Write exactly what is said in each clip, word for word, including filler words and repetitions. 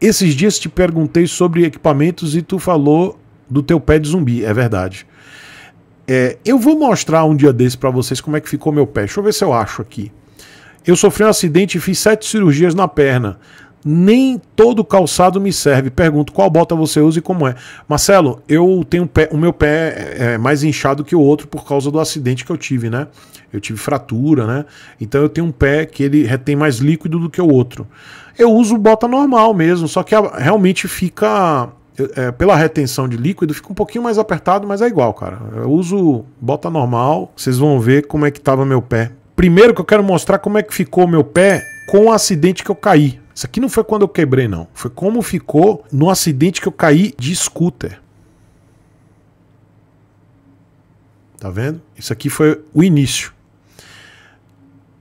Esses dias te perguntei sobre equipamentos e tu falou do teu pé de zumbi, é verdade. É, eu vou mostrar um dia desse para vocês como é que ficou meu pé. Deixa eu ver se eu acho aqui. Eu sofri um acidente e fiz sete cirurgias na perna. Nem todo calçado me serve. Pergunto qual bota você usa e como é. Marcelo, eu tenho um pé, o meu pé é mais inchado que o outro por causa do acidente que eu tive, né? Eu tive fratura, né? Então eu tenho um pé que ele retém mais líquido do que o outro. Eu uso bota normal mesmo, só que realmente fica... É, pela retenção de líquido fica um pouquinho mais apertado, mas é igual, cara. Eu uso bota normal, vocês vão ver como é que tava meu pé. Primeiro que eu quero mostrar como é que ficou meu pé com o acidente que eu caí. Isso aqui não foi quando eu quebrei, não. Foi como ficou no acidente que eu caí de scooter. Tá vendo? Isso aqui foi o início.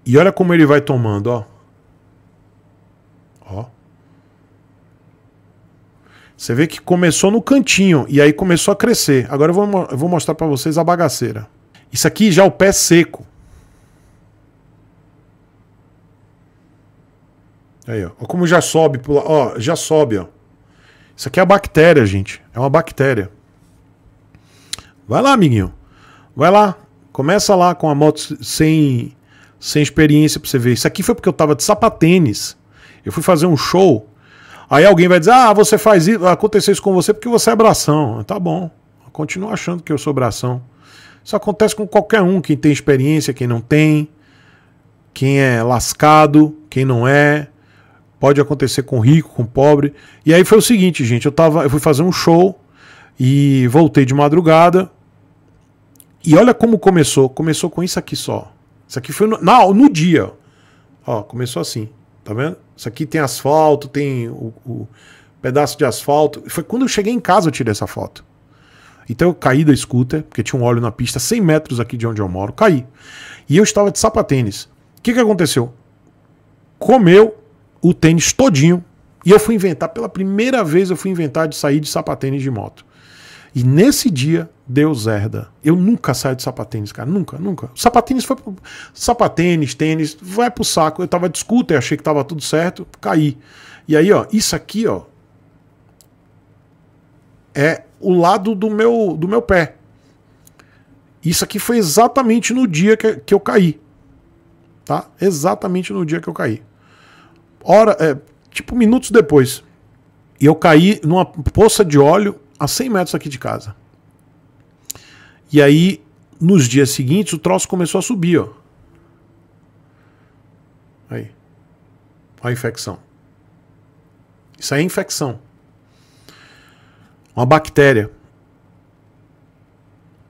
E olha como ele vai tomando, ó. Ó. Você vê que começou no cantinho e aí começou a crescer. Agora eu vou, eu vou mostrar para vocês a bagaceira. Isso aqui já é o pé seco. Aí, ó. Olha como já sobe. Ó, já sobe, ó. Isso aqui é a bactéria, gente. É uma bactéria. Vai lá, amiguinho. Vai lá. Começa lá com a moto sem, sem experiência para você ver. Isso aqui foi porque eu tava de sapatênis. Eu fui fazer um show. Aí alguém vai dizer, ah, você faz isso, aconteceu isso com você porque você é bração. Tá bom, eu continuo achando que eu sou bração. Isso acontece com qualquer um, quem tem experiência, quem não tem, quem é lascado, quem não é. Pode acontecer com rico, com pobre. E aí foi o seguinte, gente, eu, tava, eu fui fazer um show e voltei de madrugada. E olha como começou, começou com isso aqui só. Isso aqui foi no, não, no dia, ó, começou assim, tá vendo? Isso aqui tem asfalto, tem o, o pedaço de asfalto. Foi quando eu cheguei em casa eu tirei essa foto. Então eu caí da scooter, porque tinha um óleo na pista, cem metros aqui de onde eu moro, caí. E eu estava de sapatênis. O que, que aconteceu? Comeu o tênis todinho. E eu fui inventar, pela primeira vez eu fui inventar de sair de sapatênis de moto. E nesse dia, Deus herda. Eu nunca saio de sapatênis, cara. Nunca, nunca. Sapatênis foi pro... Sapatênis, tênis, vai pro saco. Eu tava de scooter, achei que tava tudo certo, caí. E aí, ó, isso aqui, ó, é o lado do meu, do meu pé. Isso aqui foi exatamente no dia que, que eu caí. Tá? Exatamente no dia que eu caí. Hora, é, tipo, minutos depois. E eu caí numa poça de óleo a cem metros aqui de casa. E aí, nos dias seguintes, o troço começou a subir, ó. Aí. Olha a infecção. Isso aí é infecção. Uma bactéria.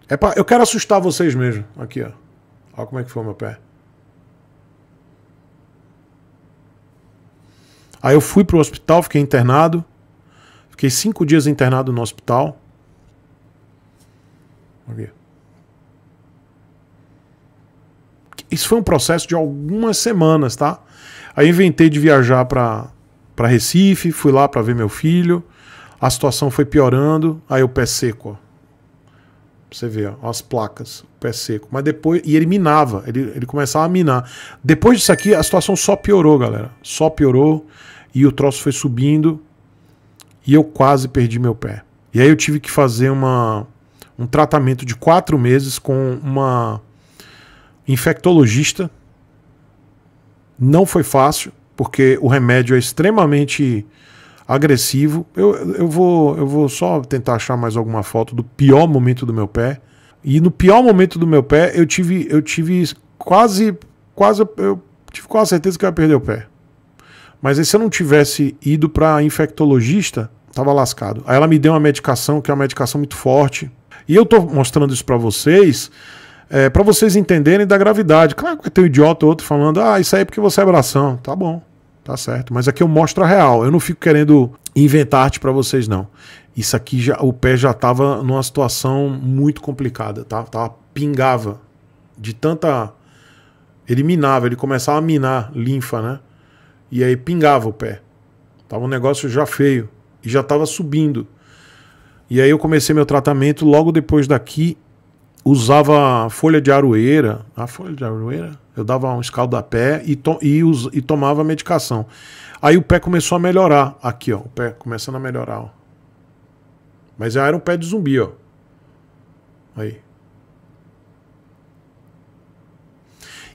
É pra... Eu quero assustar vocês mesmo. Aqui, ó. Olha como é que foi o meu pé. Aí eu fui pro hospital, fiquei internado. Fiquei cinco dias internado no hospital. Isso foi um processo de algumas semanas, tá? Aí inventei de viajar para para Recife, fui lá para ver meu filho. A situação foi piorando. Aí o pé seco, ó. Você vê, ó, as placas, o pé seco. Mas depois, e ele minava, ele, ele começava a minar. Depois disso aqui, a situação só piorou, galera. Só piorou e o troço foi subindo. E eu quase perdi meu pé. E aí eu tive que fazer uma, um tratamento de quatro meses com uma infectologista. Não foi fácil, porque o remédio é extremamente agressivo. Eu, eu, vou, eu vou só tentar achar mais alguma foto do pior momento do meu pé. E no pior momento do meu pé, eu tive, eu tive quase, quase, eu tive quase certeza que eu ia perder o pé. Mas aí, se eu não tivesse ido para infectologista, tava lascado. Aí ela me deu uma medicação, que é uma medicação muito forte. E eu tô mostrando isso para vocês, é, para vocês entenderem da gravidade. Claro que vai ter um idiota ou outro falando, ah, isso aí é porque você é bração. Tá bom, tá certo. Mas aqui eu mostro a real. Eu não fico querendo inventar arte para vocês, não. Isso aqui, já, o pé já tava numa situação muito complicada, tá? Tava, pingava de tanta... Ele minava, ele começava a minar linfa, né? E aí pingava o pé. Tava um negócio já feio. E já tava subindo. E aí eu comecei meu tratamento logo depois daqui. usava folha de aroeira, a folha de aroeira, eu dava um escaldapé e, to e, e tomava medicação. Aí o pé começou a melhorar, aqui ó, o pé começando a melhorar, ó. Mas já era um pé de zumbi, ó. Aí.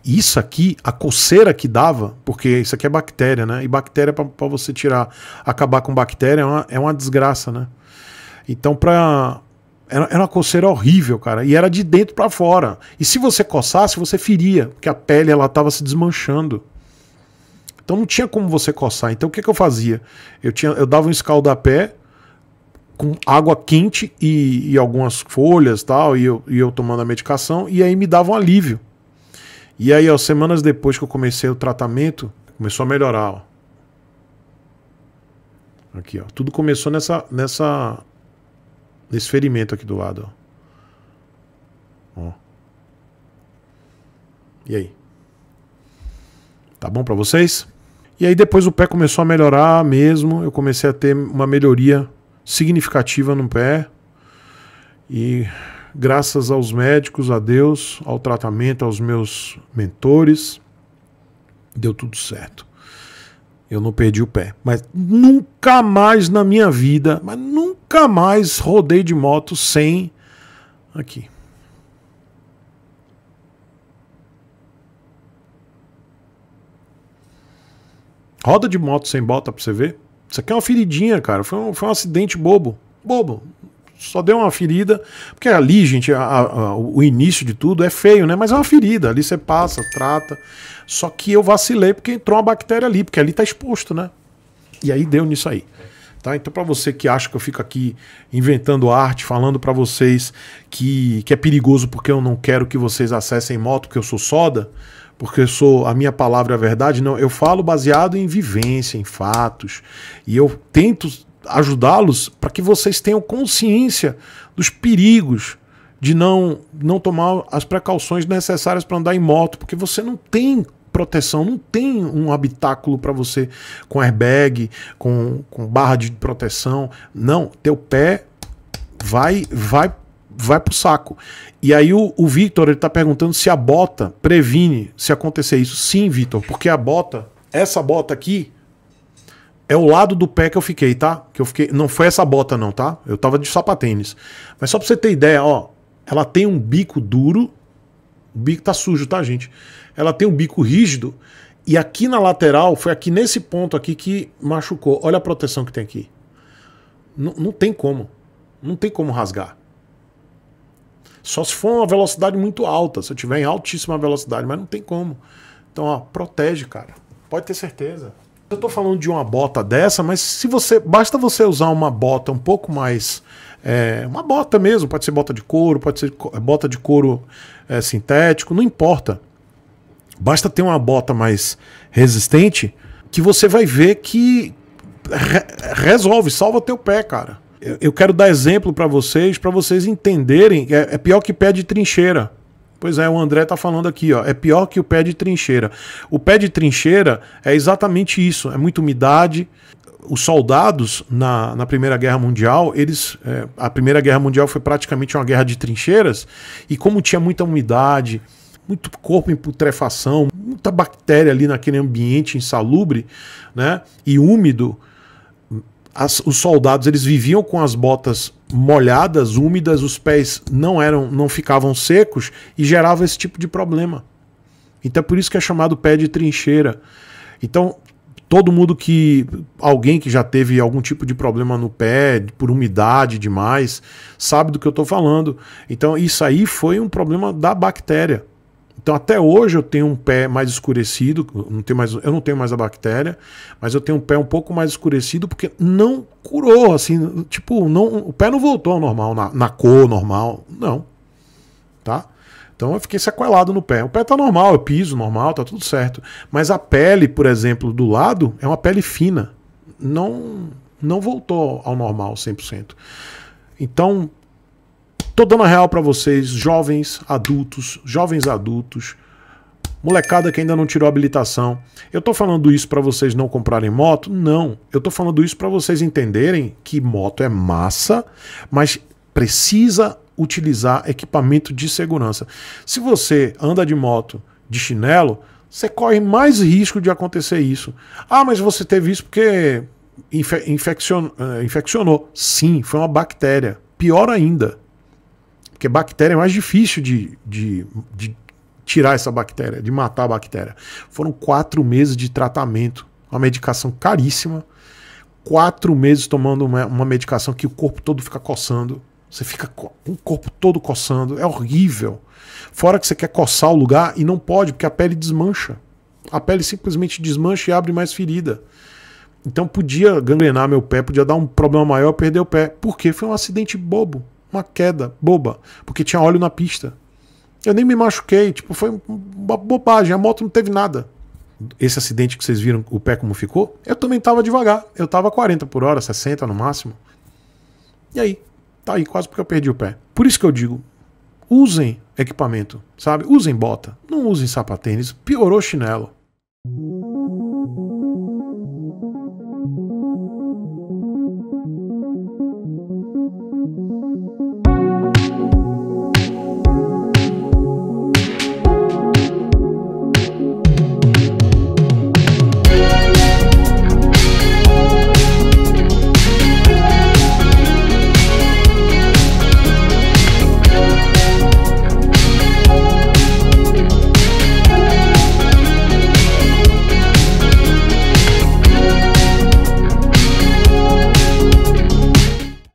Isso aqui, a coceira que dava, porque isso aqui é bactéria, né? E bactéria, para você tirar, acabar com bactéria, é uma, é uma desgraça, né? Então, pra... era, era uma coceira horrível, cara. E era de dentro para fora. E se você coçasse, você feria, porque a pele, ela tava se desmanchando. Então, não tinha como você coçar. Então, o que, que eu fazia? Eu, tinha, eu dava um escaldapé com água quente e, e algumas folhas tal, e eu, e eu tomando a medicação, e aí me dava um alívio. E aí, ó, semanas depois que eu comecei o tratamento, começou a melhorar, ó. Aqui, ó. Tudo começou nessa, nessa, nesse ferimento aqui do lado, ó. Ó. E aí? Tá bom pra vocês? E aí depois o pé começou a melhorar mesmo, eu comecei a ter uma melhoria significativa no pé. E... graças aos médicos, a Deus, ao tratamento, aos meus mentores, deu tudo certo. Eu não perdi o pé. Mas nunca mais na minha vida, mas nunca mais rodei de moto sem... aqui. Roda de moto sem bota pra você ver. Isso aqui é uma feridinha, cara. Foi um, foi um acidente bobo. Bobo. Só deu uma ferida, porque ali, gente, a, a, o início de tudo é feio, né? Mas é uma ferida, ali você passa, trata. Só que eu vacilei porque entrou uma bactéria ali, porque ali tá exposto, né? E aí deu nisso aí. Tá? Então, para você que acha que eu fico aqui inventando arte, falando para vocês que, que é perigoso porque eu não quero que vocês acessem moto, porque eu sou soda, porque eu sou, a minha palavra é a verdade, não, eu falo baseado em vivência, em fatos, e eu tento ajudá-los para que vocês tenham consciência dos perigos de não, não tomar as precauções necessárias para andar em moto, porque você não tem proteção, não tem um habitáculo para você com airbag, com, com barra de proteção, não, teu pé vai, vai, vai pro saco. E aí o, o Victor, ele tá perguntando se a bota previne se acontecer isso. Sim, Victor, porque a bota, essa bota aqui, é o lado do pé que eu fiquei, tá? Que eu fiquei, não foi essa bota não, tá? Eu tava de sapatênis. Mas só pra você ter ideia, ó, ela tem um bico duro, o bico tá sujo, tá, gente? Ela tem um bico rígido e aqui na lateral, foi aqui nesse ponto aqui que machucou. Olha a proteção que tem aqui. Não, não tem como, não tem como rasgar. Só se for uma velocidade muito alta, se eu tiver em altíssima velocidade, mas não tem como. Então, ó, protege, cara. Pode ter certeza. Eu tô falando de uma bota dessa, mas se você basta você usar uma bota um pouco mais, é, uma bota mesmo, pode ser bota de couro, pode ser bota de couro é, sintético, não importa. Basta ter uma bota mais resistente que você vai ver que re resolve, salva teu pé, cara. Eu, eu quero dar exemplo para vocês, para vocês entenderem. É, é pior que pé de trincheira. Pois é, o André tá falando aqui, ó, é pior que o pé de trincheira. O pé de trincheira é exatamente isso, é muita umidade. Os soldados na, na Primeira Guerra Mundial, eles, é, a Primeira Guerra Mundial foi praticamente uma guerra de trincheiras, e como tinha muita umidade, muito corpo em putrefação, muita bactéria ali naquele ambiente insalubre, né, e úmido, as, os soldados eles viviam com as botas molhadas, úmidas, os pés não eram, não ficavam secos e gerava esse tipo de problema. Então é por isso que é chamado pé de trincheira. Então todo mundo que, alguém que já teve algum tipo de problema no pé, por umidade demais, sabe do que eu tô falando. Então isso aí foi um problema da bactéria. Então até hoje eu tenho um pé mais escurecido, não tenho mais, eu não tenho mais a bactéria, mas eu tenho um pé um pouco mais escurecido porque não curou, assim, tipo, não, o pé não voltou ao normal, na, na cor normal, não, tá? Então eu fiquei sequelado no pé, o pé tá normal, eu piso normal, tá tudo certo, mas a pele, por exemplo, do lado, é uma pele fina, não, não voltou ao normal cem por cento, então... Tô dando a real para vocês, jovens adultos, jovens adultos, molecada que ainda não tirou habilitação. Eu tô falando isso para vocês não comprarem moto? Não. Eu tô falando isso para vocês entenderem que moto é massa, mas precisa utilizar equipamento de segurança. Se você anda de moto de chinelo, você corre mais risco de acontecer isso. Ah, mas você teve isso porque infe infeccion infeccionou. Sim, foi uma bactéria. Pior ainda. Porque bactéria é mais difícil de, de, de tirar essa bactéria, de matar a bactéria. Foram quatro meses de tratamento. Uma medicação caríssima. Quatro meses tomando uma, uma medicação que o corpo todo fica coçando. Você fica com o corpo todo coçando. É horrível. Fora que você quer coçar o lugar e não pode, porque a pele desmancha. A pele simplesmente desmancha e abre mais ferida. Então podia gangrenar meu pé, podia dar um problema maior, perder o pé. Por quê? Foi um acidente bobo. Uma queda boba. Porque tinha óleo na pista. Eu nem me machuquei. Tipo, foi uma bobagem. A moto não teve nada. Esse acidente que vocês viram, o pé como ficou, eu também tava devagar. Eu tava quarenta por hora, sessenta no máximo. E aí? Tá aí, quase porque eu perdi o pé. Por isso que eu digo, usem equipamento, sabe? Usem bota, não usem sapatênis, piorou chinelo.